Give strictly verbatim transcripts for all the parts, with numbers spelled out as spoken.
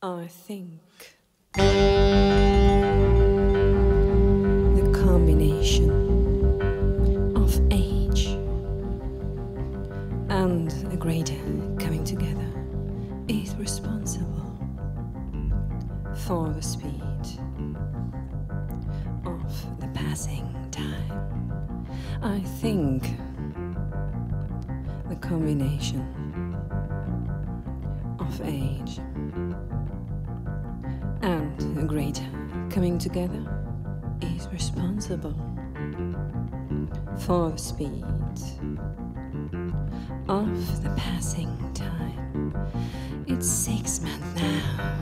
I think the combination of age and a greater coming together is responsible for the speed of the passing time. I think the combination of age and a greater coming together is responsible for the speed of the passing time. It's six months now,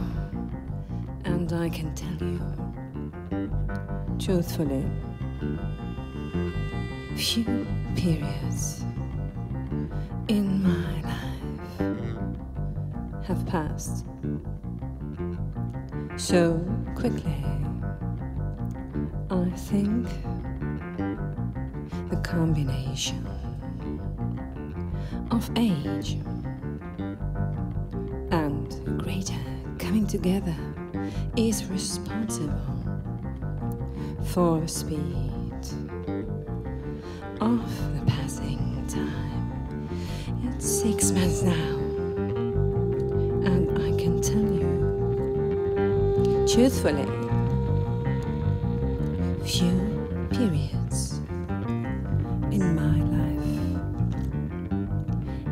and I can tell you, truthfully, few periods in my life have passed so quickly. I think the combination of age and greater coming together is responsible for the speed of the passing time. It's six months now, and I can tell you, truthfully, few periods in my life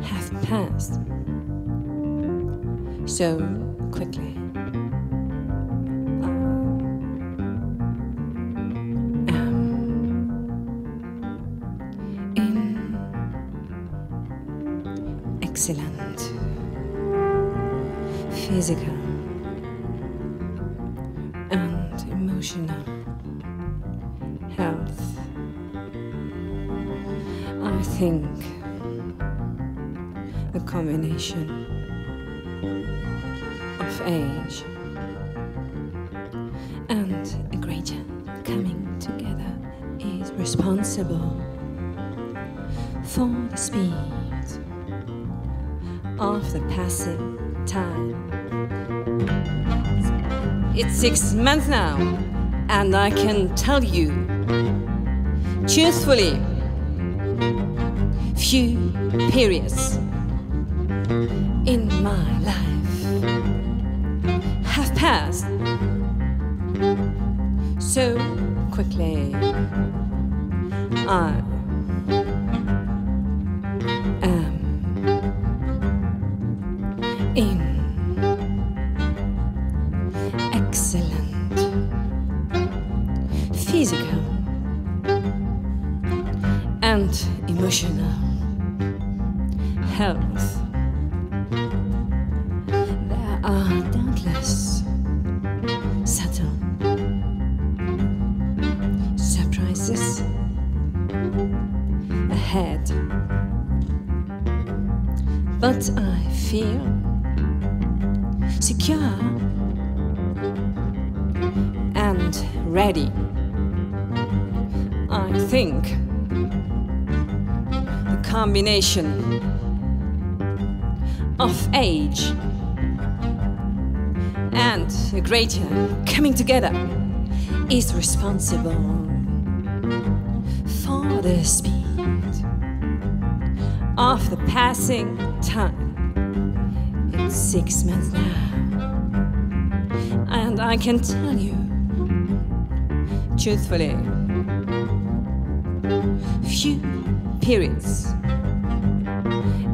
have passed so quickly. Excellent physical and emotional health. I think the combination of age and a greater coming together is responsible for the speed of the passing time. It's six months now, and I can tell you, truthfully, few periods in my life have passed so quickly. I in excellent physical and emotional health. There are doubtless subtle surprises ahead, but I feel secure and ready. I think the combination of age and a greater coming together is responsible for the speed of the passing time. It's six months now, and I can tell you, truthfully, few periods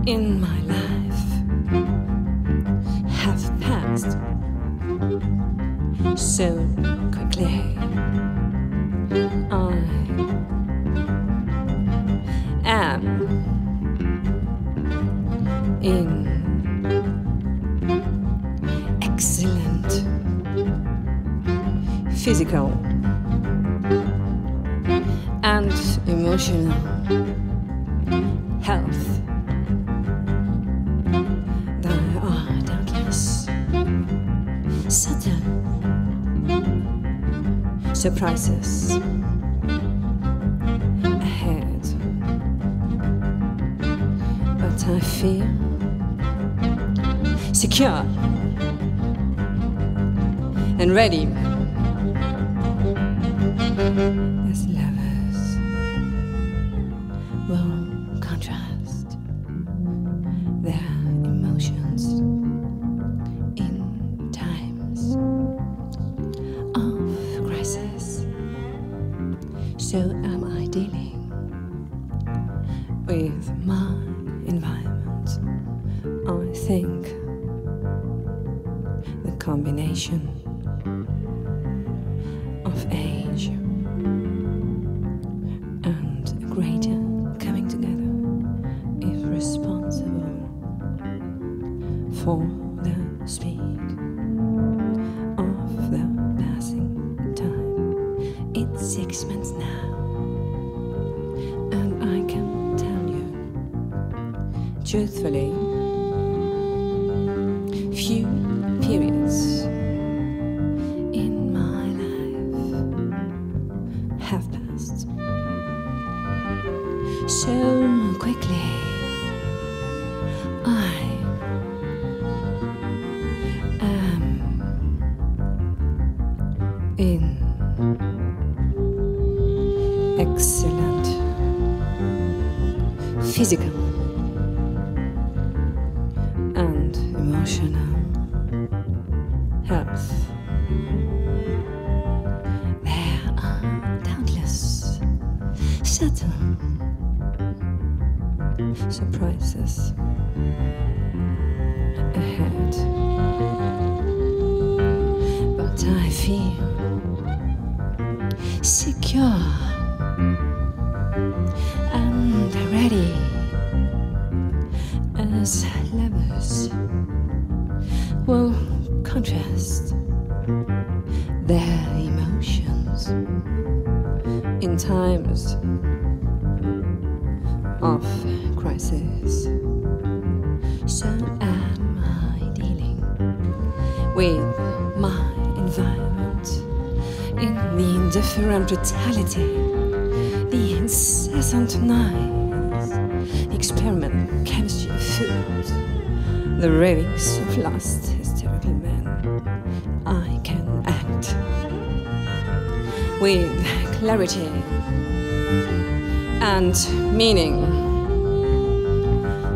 in my life have passed so quickly. I am in physical and emotional health. There are doubtless subtle surprises ahead, but I feel secure and ready as lovers will contrast their emotions in times of crisis. So am I dealing with my environment. I think the combination of age and a greater coming together is responsible for the speed of the passing time. It's six months now, and I can tell you truthfully, few periods in my life have passed so quickly. I am in excellent physical and emotional health. There are doubtless certain surprises ahead, but I feel secure and ready as lovers will contrast their emotions in times of crisis. So am I dealing with my environment in the indifferent brutality, the incessant noise, the experiment, chemistry of food, the ravings of lust, hysterical men. I can act with clarity and meaning.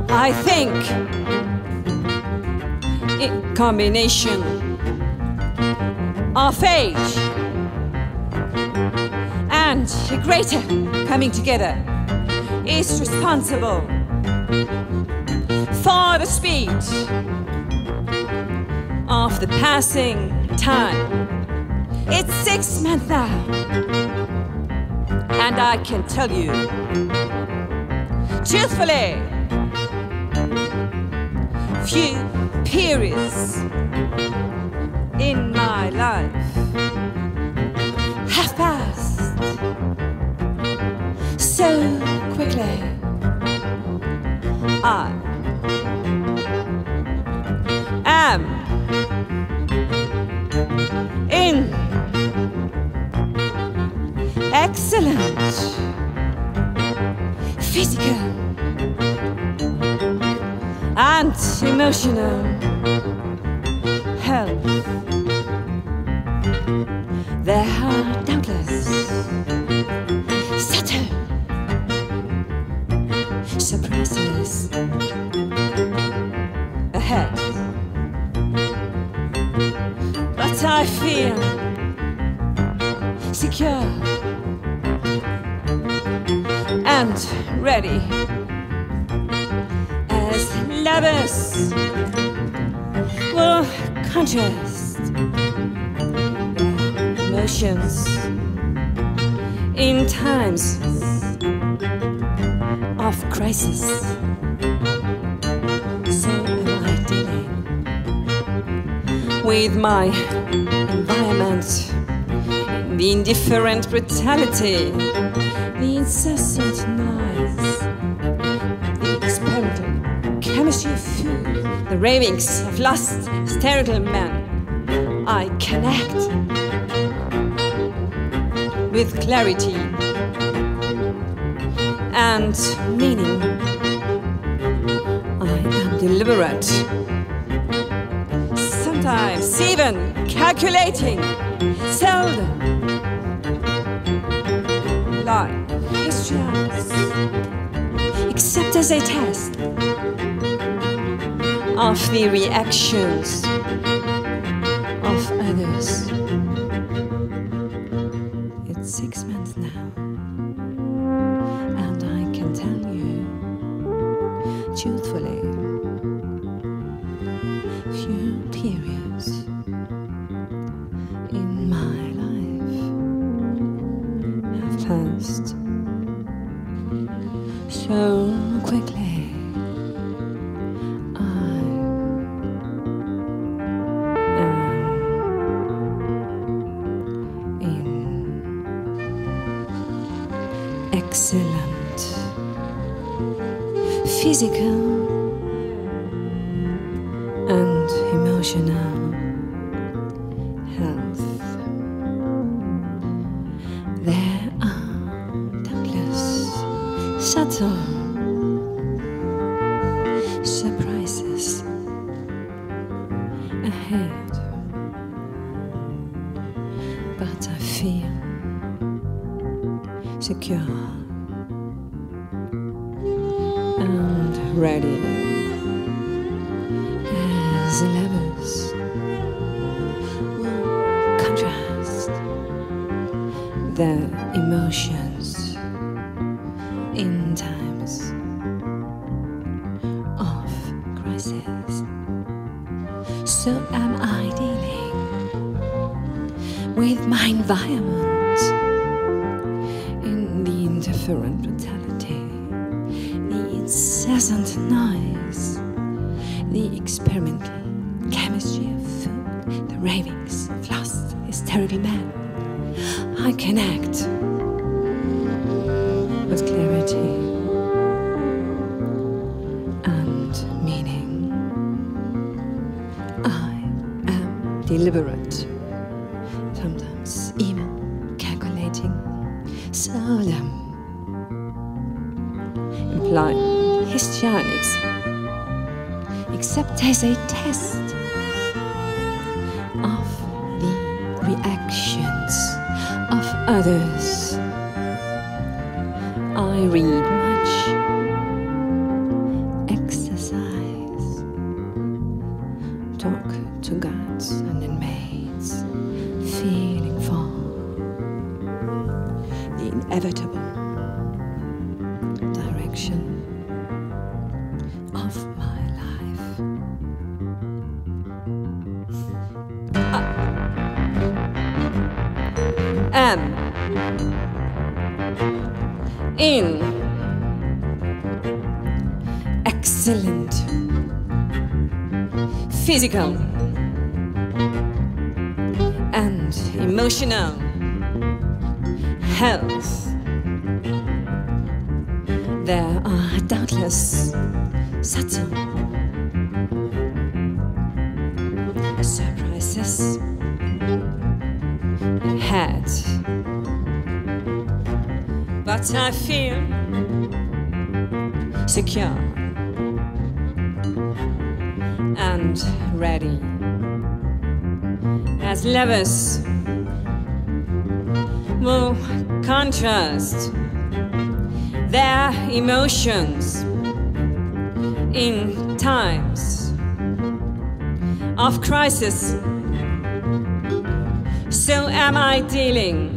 I think in combination of age and a greater coming together is responsible for the speed of the passing time. It's six months now, and I can tell you truthfully, few periods in my life have passed so quickly. I am in excellent physical and emotional health. There are doubtless certain surprises ahead, but I feel secure and ready as lovers will contrast emotions in times of crisis. So am I dealing with my environment, the indifferent brutality, the incessant noise, the experimental chemistry of food, the ravings of lust, hysterical men. I connect with clarity and meaning. I am deliberate, sometimes time. Seven, calculating. Seldom. Lie. Questions. Except as a test of the reactions of others. It's six months now, and I can tell you truthfully, few periods in my life have passed so quickly. I am in excellent physical and emotional health. There are doubtless subtle surprises ahead, but I feel secure and ready as lovers will contrast their emotions in times of crisis. So am I dealing with my environment in the interferent brutality, the incessant noise, the experimental chemistry of food, the ravings of lust, hysterical men. I can act with clarity and meaning. I am deliberate, sometimes even calculating, seldom implying histrionics, except as a test of the reactions of others. I read much, exercise, talk to guards and inmates, feeling for the inevitable direction of my am in excellent physical and emotional health. There are doubtless subtle surprises had, but I feel secure and ready as lovers will contrast their emotions in times of crisis. So am I dealing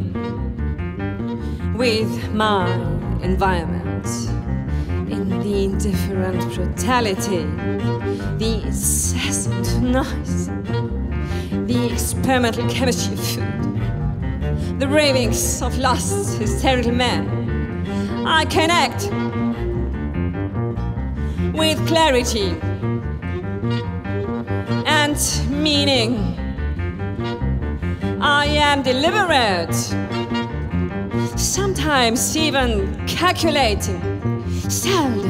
with my environment in the indifferent brutality, the incessant noise, the experimental chemistry of food, the ravings of lust, hysterical men. I can act with clarity and meaning. I am deliberate, sometimes even calculating, seldom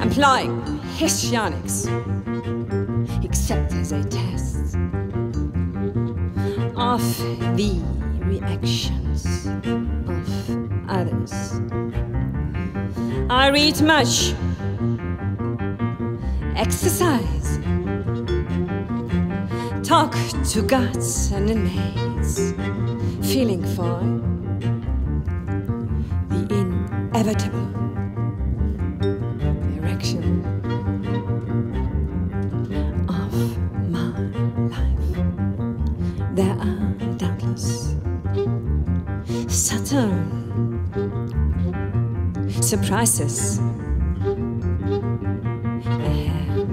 employing histrionics, except as a test of the reactions of others. I read much, exercise, talk to guards and inmates, feeling for the inevitable erection of my life. There are doubtless subtle surprises ahead,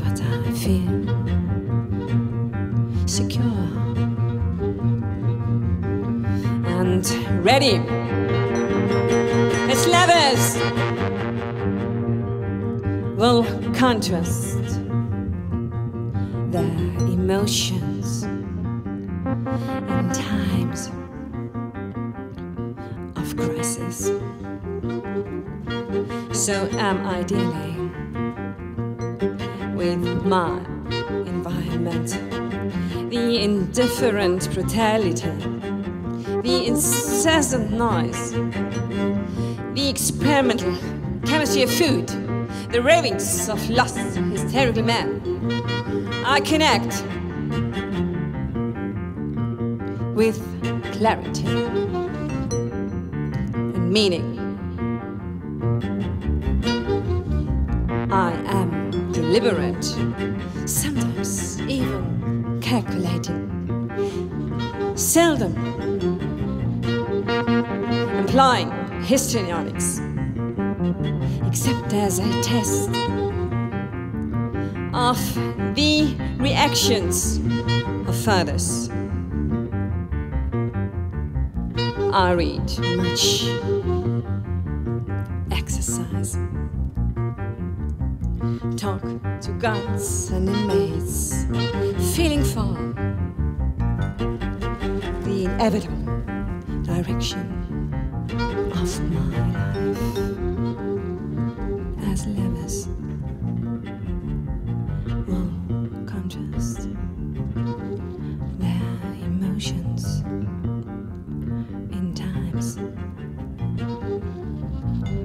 but I feel secure and ready. Its levers will contrast their emotions in times of crisis. So am I dealing with my environment, the indifferent brutality, the incessant noise, the experimental chemistry of food, the ravings of lost hysterical men. I connect with clarity and meaning. I am deliberate, sometimes even calculating, seldom employing histrionics, except as a test of the reactions of others. I read much, exercise, talk to guards and inmates, feeling for the inevitable direction of my life, as levers will contrast their emotions in times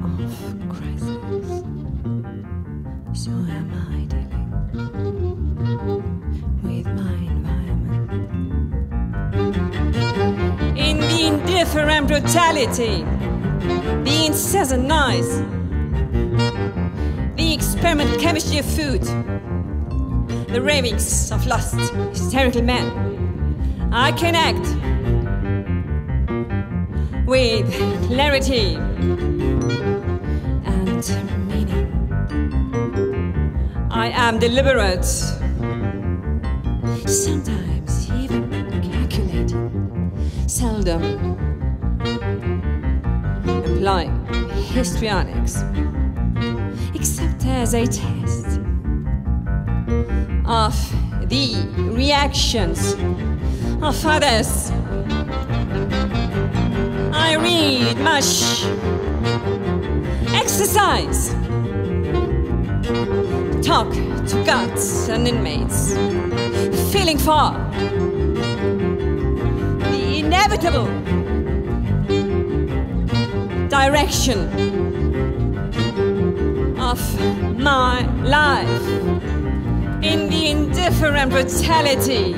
of crisis. So am I dealing with my environment, in the indifferent brutality, the incessant noise, the experimental chemistry of food, the ravings of lost hysterical men. I connect with clarity and meaning. I am deliberate, sometimes even calculating, seldom employing histrionics, except as a test of the reactions of others. I read much, exercise, talk to guards and inmates, feeling for the inevitable direction of my life, in the indifferent brutality,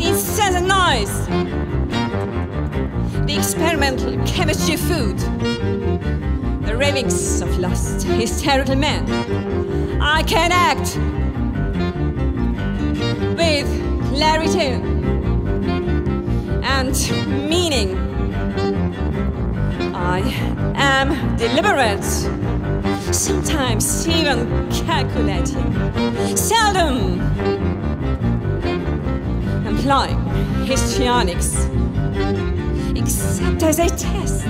the incessant noise, the experimental chemistry of food, the ravings of lost hysterical men. I can act with clarity and meaning. I am deliberate, sometimes even calculating, seldom employing histrionics, except as a test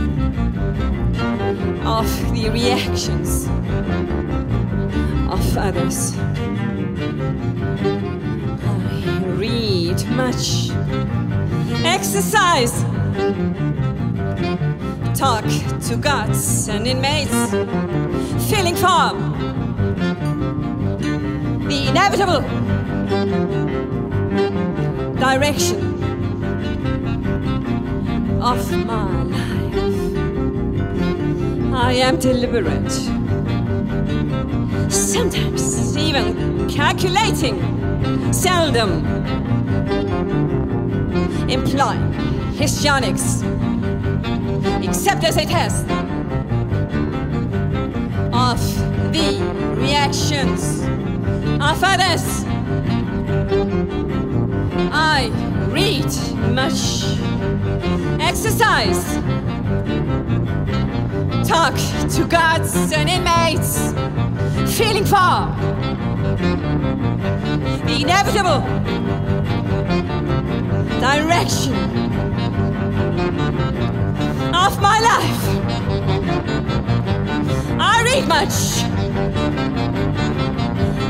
of the reactions of others. I read much, exercise, talk to guards and inmates, feeling for the inevitable direction of my life. I am deliberate, sometimes even calculating, seldom employ histrionics, except as a test of the reactions of others. I read much, exercise, talk to gods and inmates, feeling for the inevitable direction of my life. I read much,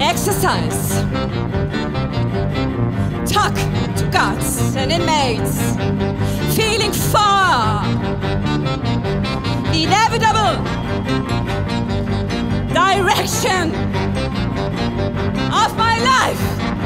exercise, talk to gods and inmates, feeling far the inevitable direction of my life.